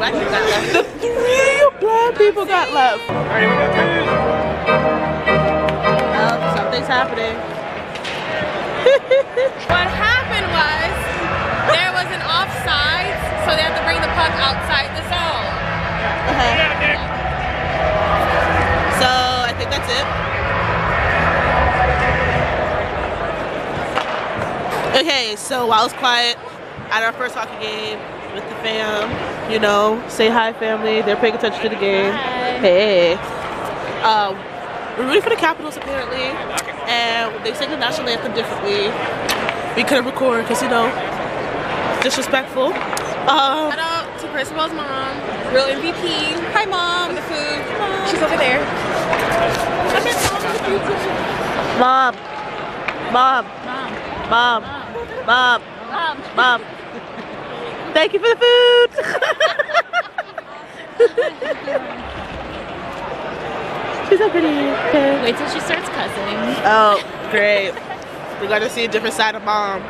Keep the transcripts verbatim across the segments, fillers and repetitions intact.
black people got left. The three black people got left. All right, we got good. Oh, something's happening. What happened was there was an offside, so they had to bring the puck outside the zone. Uh-huh. So I think that's it. Okay, so while it's quiet, at our first hockey game with the fam, you know, say hi family, they're paying attention to the game. Hi. Hey. Um, we're rooting for the Capitals apparently, and they sang the national anthem differently. We couldn't record because, you know, disrespectful. Um, Shout out to Percival's mom, real M V P. Hi mom. For the food. Mom. She's over there. Mom. Mom. Mom. Mom. Mom, Mom, Mom, thank you for the food! She's so pretty. Okay. Wait till she starts cussing. Oh, great. We're going to see a different side of Mom.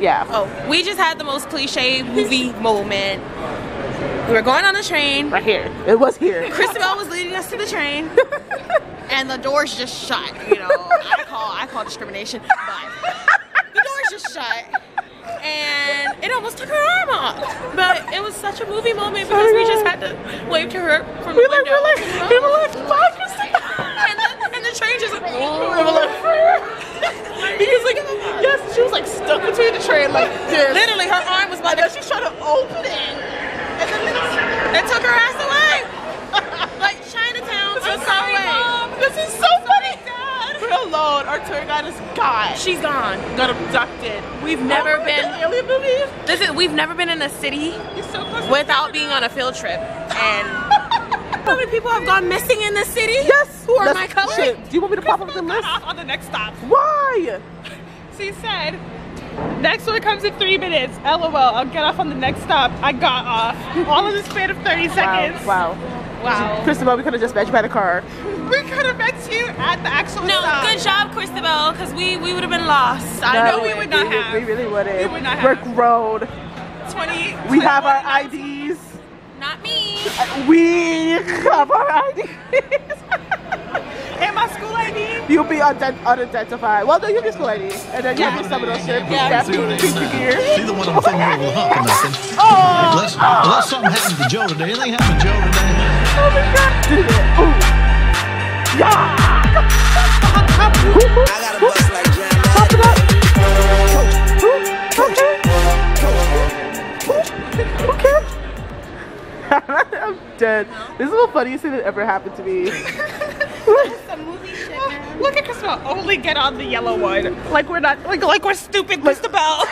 Yeah. Oh, we just had the most cliche movie moment. We were going on the train. Right here. It was here. Christabel was leading us to the train. And the doors just shut. You know, I call, I call discrimination. But just shut, and it almost took her arm off, but it was such a movie moment because we just had to wave to her from the window. We were like, fuck, and the train just like, because like, yes, she was like stuck between the train, like this. Literally, her arm was like, she's trying to open it, and then it took her ass away, like Chinatown. I'm sorry, Mom. This is so funny. Alone, our tour guide is gone. She's gone. Got abducted. We've never oh been. God, alien movies. This is. We've never been in a city so without being on a field trip. And how many people have gone missing in the city? Yes. Who are That's my color? Shit. Do you want me to pop up the list? On the next stop. Why? She said, "Next one comes in three minutes." LOL. I'll get off on the next stop. I got off. All in the span of thirty seconds. Wow. Wow. Wow. Christabel, we could have just met you by the car. We could have met you at the actual no, stop. No, good job, Christabel, because we, we would have been lost. No, I know we would not we, have. We really wouldn't. We would not have. Brick Road. twenty. We have our I Ds. Not me. We have our I Ds. And my school I D. You'll be unidentified. Well, no, you'll be school I D. And then you'll yeah. be some of those shit. Yeah. See what they say. She's the one I'm thinking will hop on this. Oh. Unless, oh. unless something happened to Joe today. Anything happened to Joe today? Oh my God! Dude. Ooh. Yeah! I got a bus like John. Pop it up! Okay. Okay. I'm dead. This is the funniest thing that ever happened to me. Some movie shit, man. Look at Christabel. Only get on the yellow one. Like we're not. Like like we're stupid, Christabel.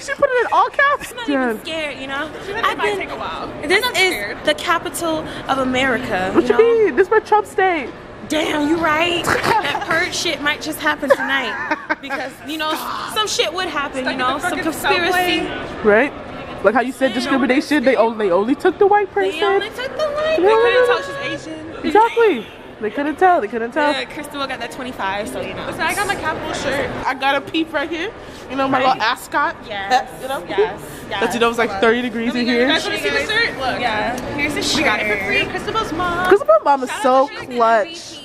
She put it in all caps. I'm not Dad. even scared, you know. I've been. Take a while. This is scared. the capital of America. What you, know? you mean? This is my Trump state. Damn, you right. That purge shit might just happen tonight because you know some shit would happen. Stuck you know, some conspiracy. Right. Like how you said discrimination. They only they only took the white person. They only took the white. They couldn't tell she's Asian. Exactly. They couldn't tell. They couldn't tell. Yeah, Christabel got that twenty-five, so you know. So I got my Capitol shirt. I got a peep right here. You know, my right. little ascot. Yes. That, you know? Yes. yes. That you know was like thirty degrees Look. in here. You guys want to see the shirt? Look. Yeah. Here's the shirt. We got it for free. Christabel's mom. Christabel's mom is Shout so clutch.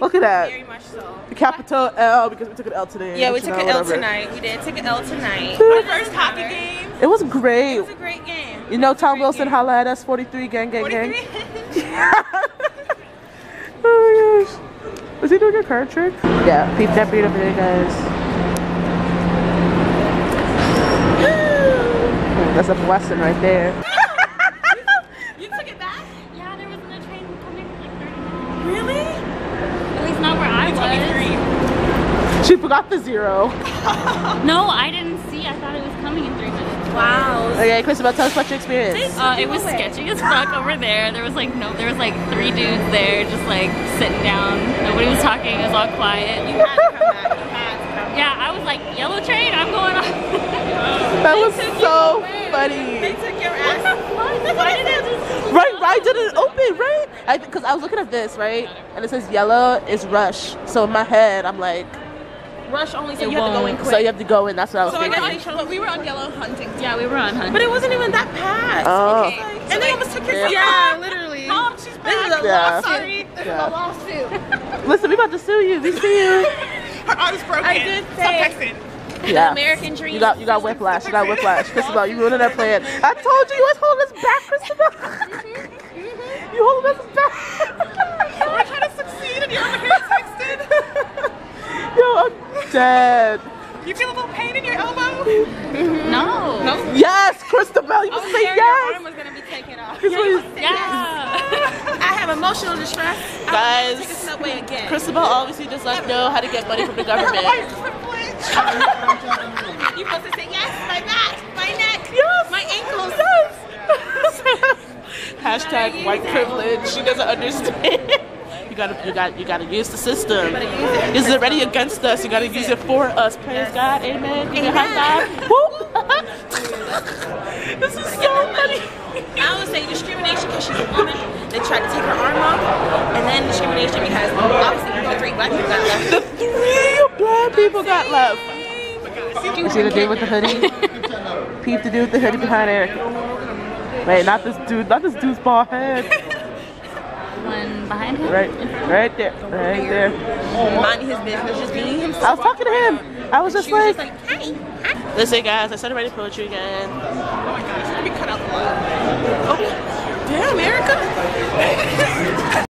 Look at that. Very much so. The Capitol L because we took an L today. Yeah, we took know, an L whatever. tonight. We did take an L tonight. Our first hockey game. It was great. It was a great game. You know, Tom Wilson, holla at us. forty-three, gang, gang, gang. Oh my gosh. Was he doing a card trick? Yeah, peep that beat over there, guys. That's a blessing right there. You, you took it back? Yeah, there wasn't a train coming for like thirty minutes. Really? At least not where I was. She forgot the zero. No, I didn't see. I thought it was coming in three minutes. Wow. Okay, Christabel, tell us about your experience. Uh, it was sketchy as fuck over there. There was like no, there was like three dudes there, just like sitting down. Nobody was talking. It was all quiet. You had to come back. You had to come back. Yeah, I was like, yellow train, I'm going on. That was so funny. They took your ass. Why did it just right, right? Did it open right? I because I was looking at this right, and it says yellow is rush. So in my head, I'm like. rush only, so it you won't. have to go in quick. So you have to go in. That's what I was so thinking. I guess, but we were on yellow hunting. Yeah, we were on hunting. But it wasn't even that pass. Oh. Okay. And so they almost took your yeah, yeah, literally. Oh, she's back. This is a yeah. lawsuit. Sorry. This yeah. is a lawsuit. Listen, we about to sue you. We see you. Her arm is broken. I did say. Stop texting. Yeah. The American dream. You got, you got whiplash. You got whiplash. Christabel, you ruined that plan. I told you you was holding us back, Christabel. Mm-hmm. Mm-hmm. You holding us back. We're trying to succeed and you're over here texting. Yo, I'm dead. You feel a little pain in your elbow? Mm-hmm. No. No. Yes, Christabel, you must oh, say yes. Your arm was gonna be taken off. Yeah. yeah. yeah. I have emotional distress. Guys, take a subway again. Christabel obviously does not know how to get money from the government. You must have said yes, my back, my neck, yes, my ankles. Yes. Hashtag white privilege. She doesn't understand. You gotta, you got, you gotta use the system. Use it. It's already against us. You gotta use it for us. Praise yes. God, amen. Give me a high five. This is so funny. I would say discrimination because she's a woman. They tried to take her arm off, and then discrimination because obviously the three black people got left. The three black people got left. You see the dude with the hoodie? Peep the dude with the hoodie behind Eric. Wait, not this dude, not this dude's bald head. One behind him? Right, right there, right there. Minding his business, just being himself. I was talking to him. I was just like, hey, hi. Listen, guys, I started writing poetry again. Oh my gosh, let me cut out the line. Oh, damn, Erica.